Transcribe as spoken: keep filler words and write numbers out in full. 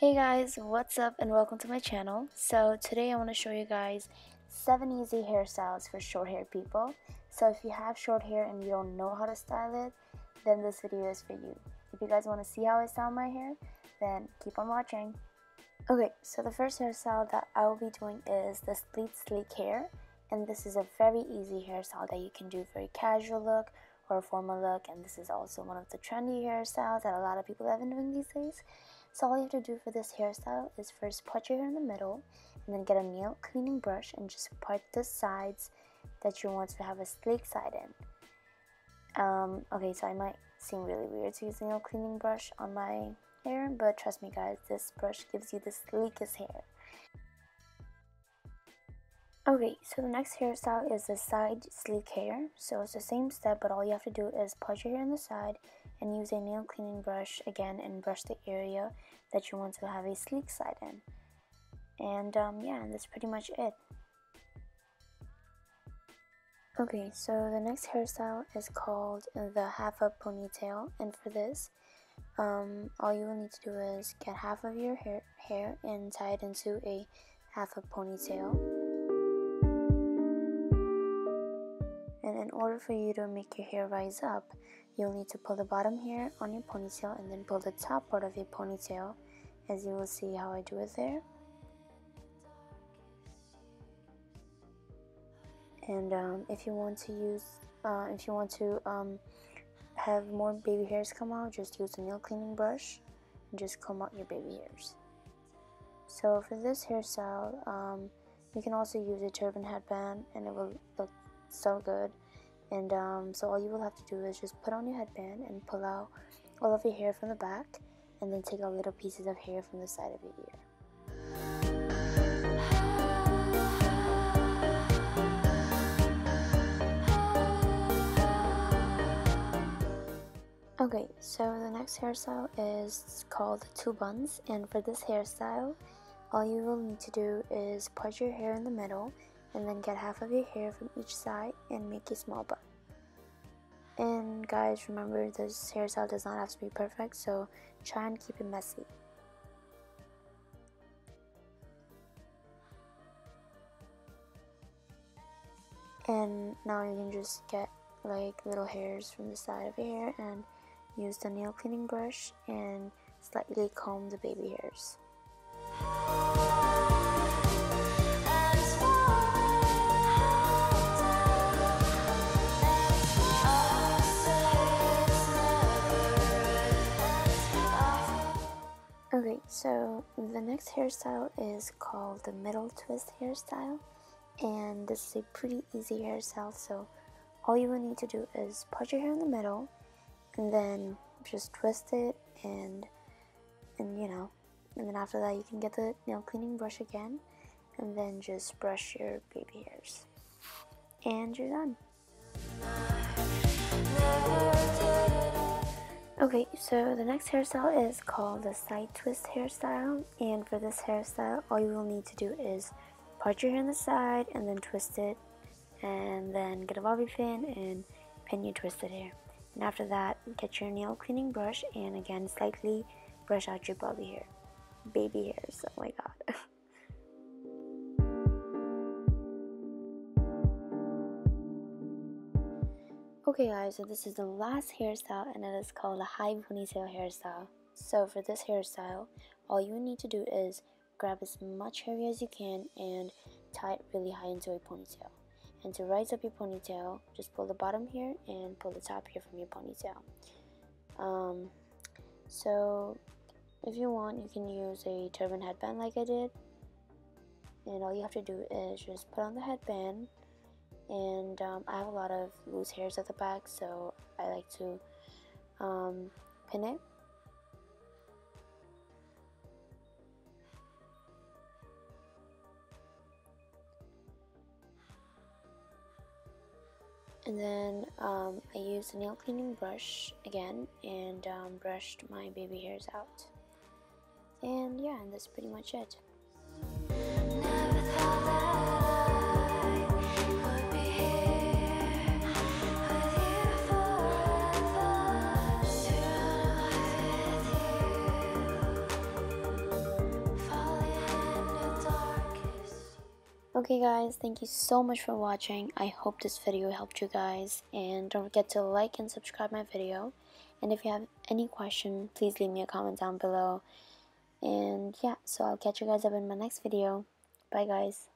Hey guys, what's up and welcome to my channel. So today I want to show you guys seven easy hairstyles for short hair people. So if you have short hair and you don't know how to style it, then this video is for you. If you guys want to see how I style my hair, then keep on watching. Okay, so the first hairstyle that I will be doing is the split sleek hair, and this is a very easy hairstyle that you can do for a casual look or a formal look, and this is also one of the trendy hairstyles that a lot of people have been doing these days. So all you have to do for this hairstyle is first part your hair in the middle and then get a nail cleaning brush and just part the sides that you want to have a sleek side in. Um, okay, so I might seem really weird to use a nail cleaning brush on my hair, but trust me guys, this brush gives you the sleekest hair. Okay, so the next hairstyle is the side sleek hair. So it's the same step, but all you have to do is part your hair on the side and use a nail cleaning brush again and brush the area that you want to have a sleek side in. And um, yeah, that's pretty much it. Okay, so the next hairstyle is called the half up ponytail, and for this um, all you will need to do is get half of your hair, hair and tie it into a half up ponytail. And in order for you to make your hair rise up, you'll need to pull the bottom hair on your ponytail and then pull the top part of your ponytail, as you will see how I do it there. And um, if you want to use, uh, if you want to um, have more baby hairs come out, just use a nail cleaning brush and just comb out your baby hairs. So for this hairstyle, um, you can also use a turban headband and it will look so good. And um, so all you will have to do is just put on your headband and pull out all of your hair from the back and then take out little pieces of hair from the side of your ear. Okay, so the next hairstyle is called two buns, and for this hairstyle all you will need to do is part your hair in the middle and then get half of your hair from each side and make a small bun. And guys, remember this hairstyle does not have to be perfect, so try and keep it messy. And now you can just get like little hairs from the side of your hair and use the nail cleaning brush and slightly comb the baby hairs. Okay, so the next hairstyle is called the middle twist hairstyle, and this is a pretty easy hairstyle. So all you will need to do is part your hair in the middle and then just twist it and and you know, and then after that you can get the nail cleaning brush again and then just brush your baby hairs and you're done. Okay, so the next hairstyle is called the side twist hairstyle, and for this hairstyle all you will need to do is part your hair on the side and then twist it and then get a bobby pin and pin your twisted hair, and after that get your nail cleaning brush and again slightly brush out your bobby hair baby hairs. Oh my god. Okay guys, so this is the last hairstyle and it is called a high ponytail hairstyle. So for this hairstyle, all you need to do is grab as much hair as you can and tie it really high into a ponytail. And to rise up your ponytail, just pull the bottom hair and pull the top hair from your ponytail. Um, so if you want, you can use a turban headband like I did. And all you have to do is just put on the headband. And um, I have a lot of loose hairs at the back, so I like to um, pin it. And then um, I used a nail cleaning brush again and um, brushed my baby hairs out. And yeah, and that's pretty much it. Okay guys, thank you so much for watching. I hope this video helped you guys, and don't forget to like and subscribe my video. And if you have any question, please leave me a comment down below. And yeah, so I'll catch you guys up in my next video. Bye guys.